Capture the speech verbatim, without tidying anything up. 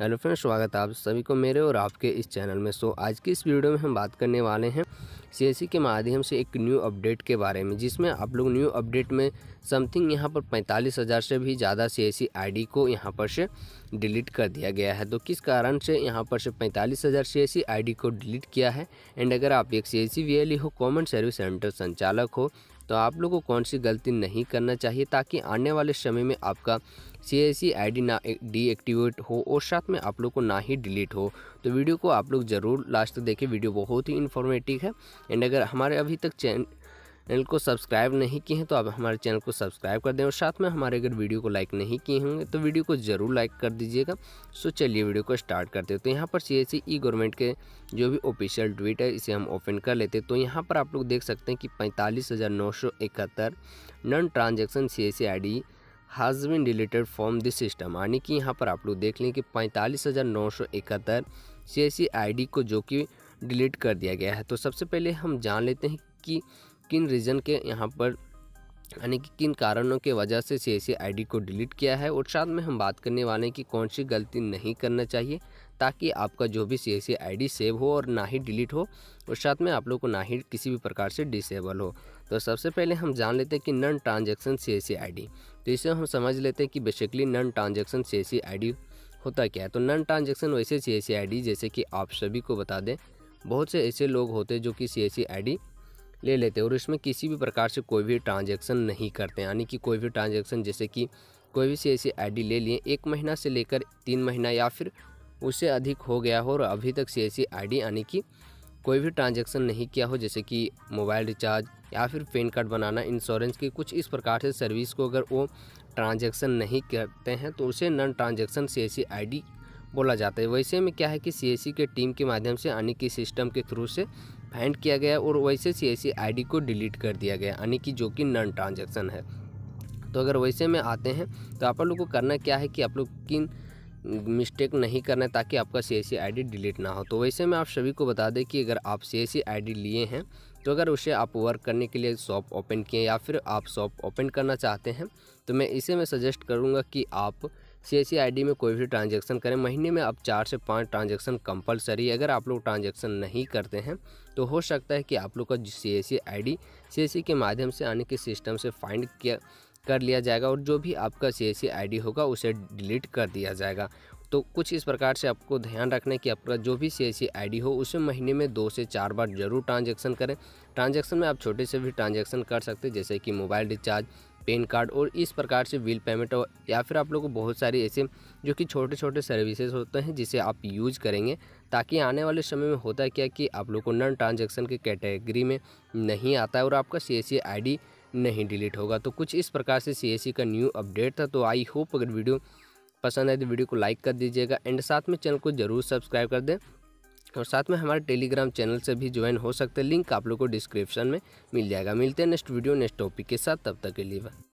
Hello friends, स्वागत है आप सभी को मेरे और आपके इस चैनल में। सो आज की इस वीडियो में हम बात करने वाले हैं सीएससी के माध्यम से एक न्यू अपडेट के बारे में, जिसमें आप लोग न्यू अपडेट में समथिंग यहां पर पैंतालीस हज़ार से भी ज़्यादा सीएससी आईडी को यहां पर से डिलीट कर दिया गया है। तो किस कारण से यहाँ पर से पैंतालीस हज़ार सीएससी आईडी को डिलीट किया है, एंड अगर आप एक सीएससी वीएलई हो, कॉमन सर्विस सेंटर संचालक हो, तो आप लोगों को कौन सी गलती नहीं करना चाहिए ताकि आने वाले समय में आपका सीएससी आईडी ना डीएक्टिवेट हो और साथ में आप लोग को ना ही डिलीट हो। तो वीडियो को आप लोग ज़रूर लास्ट तक देखें, वीडियो बहुत ही इन्फॉर्मेटिव है। एंड अगर हमारे अभी तक चैनल को सब्सक्राइब नहीं किए हैं तो आप हमारे चैनल को सब्सक्राइब कर दें, और साथ में हमारे अगर वीडियो को लाइक नहीं किए होंगे तो वीडियो को ज़रूर लाइक कर दीजिएगा। सो चलिए वीडियो को स्टार्ट करते हैं। तो यहाँ पर सीएससी ई गवर्नमेंट के जो भी ऑफिशियल ट्वीट है इसे हम ओपन कर लेते हैं। तो यहाँ पर आप लोग देख सकते हैं कि पैंतालीस हज़ार नौ सौ इकहत्तर non transaction C S C I D has been deleted from this system, यानी कि यहाँ पर आप लोग देख लें कि पैंतालीस हज़ार नौ सौ इकहत्तर सी एस सी आई डी को जो कि डिलीट कर दिया गया है। तो सबसे पहले हम जान लेते हैं कि किन रीज़न के यहाँ पर यानी कि किन कारणों के वजह से C S C I D को डिलीट किया है, और साथ में हम बात करने वाले हैं कि कौन सी गलती नहीं करना चाहिए ताकि आपका जो भी C S C I D save हो और ना ही डिलीट हो, और साथ में आप लोग को ना ही किसी भी प्रकार से डिसेबल हो। तो सबसे पहले हम जान लेते हैं कि non transaction C S C I D, तो इसे हम समझ लेते हैं कि basically non transaction C S C I D होता क्या है। तो नॉन ट्रांजेक्शन वैसे सी एस सी आई डी, जैसे कि आप सभी को बता दें बहुत से ऐसे लोग होते हैं जो कि सी एस सी आई डी ले लेते हैं और इसमें किसी भी प्रकार से कोई भी ट्रांजैक्शन नहीं करते, यानी कि कोई भी ट्रांजैक्शन जैसे कि कोई भी सीएससी आईडी ले लिए एक महीना से लेकर तीन महीना या फिर उससे अधिक हो गया हो और अभी तक सीएससी आईडी यानी कि कोई भी ट्रांजैक्शन नहीं किया हो, जैसे कि मोबाइल रिचार्ज या फिर पैन कार्ड बनाना, इंश्योरेंस की कुछ इस प्रकार से सर्विस को अगर वो ट्रांजैक्शन नहीं करते हैं तो उसे नॉन ट्रांजैक्शन सीएससी आईडी बोला जाता है। वैसे में क्या है कि सीएससी के टीम के माध्यम से यानी कि सिस्टम के थ्रू से फाइंड किया गया और वैसे सीएससी आईडी को डिलीट कर दिया गया, यानी कि जो कि नॉन ट्रांजैक्शन है। तो अगर वैसे में आते हैं तो आप लोगों को करना क्या है कि आप लोग किन मिस्टेक नहीं करना है ताकि आपका सीएससी आईडी डिलीट ना हो। तो वैसे में आप सभी को बता दें कि अगर आप सीएससी आईडी लिए हैं तो अगर उसे आप वर्क करने के लिए शॉप ओपन किए या फिर आप शॉप ओपन करना चाहते हैं तो मैं इसे में सजेस्ट करूँगा कि आप सीएससी आईडी में कोई भी ट्रांजैक्शन करें। महीने में आप चार से पाँच ट्रांजैक्शन कंपलसरी, अगर आप लोग ट्रांजैक्शन नहीं करते हैं तो हो सकता है कि आप लोग का सीएससी आईडी सीएससी के माध्यम से आने के सिस्टम से फाइंड किया कर लिया जाएगा और जो भी आपका सीएससी आईडी होगा उसे डिलीट कर दिया जाएगा। तो कुछ इस प्रकार से आपको ध्यान रखना है कि आपका जो भी सीएससी आईडी हो उसे महीने में दो से चार बार जरूर ट्रांजैक्शन करें। ट्रांजैक्शन में आप छोटे से भी ट्रांजैक्शन कर सकते हैं, जैसे कि मोबाइल रिचार्ज, पैन कार्ड और इस प्रकार से बिल पेमेंट, और या फिर आप लोगों को बहुत सारी ऐसे जो कि छोटे छोटे सर्विसेज होते हैं जिसे आप यूज़ करेंगे, ताकि आने वाले समय में होता है क्या कि आप लोगों को नॉन ट्रांजैक्शन की कैटेगरी में नहीं आता है और आपका सीएससी आईडी नहीं डिलीट होगा। तो कुछ इस प्रकार से सीएससी का न्यू अपडेट था। तो आई होप अगर वीडियो पसंद आए तो वीडियो को लाइक कर दीजिएगा एंड साथ में चैनल को ज़रूर सब्सक्राइब कर दें, और साथ में हमारे टेलीग्राम चैनल से भी ज्वाइन हो सकते हैं, लिंक आप लोगों को डिस्क्रिप्शन में मिल जाएगा। मिलते हैं नेक्स्ट वीडियो नेक्स्ट टॉपिक के साथ, तब तक के लिए बाय।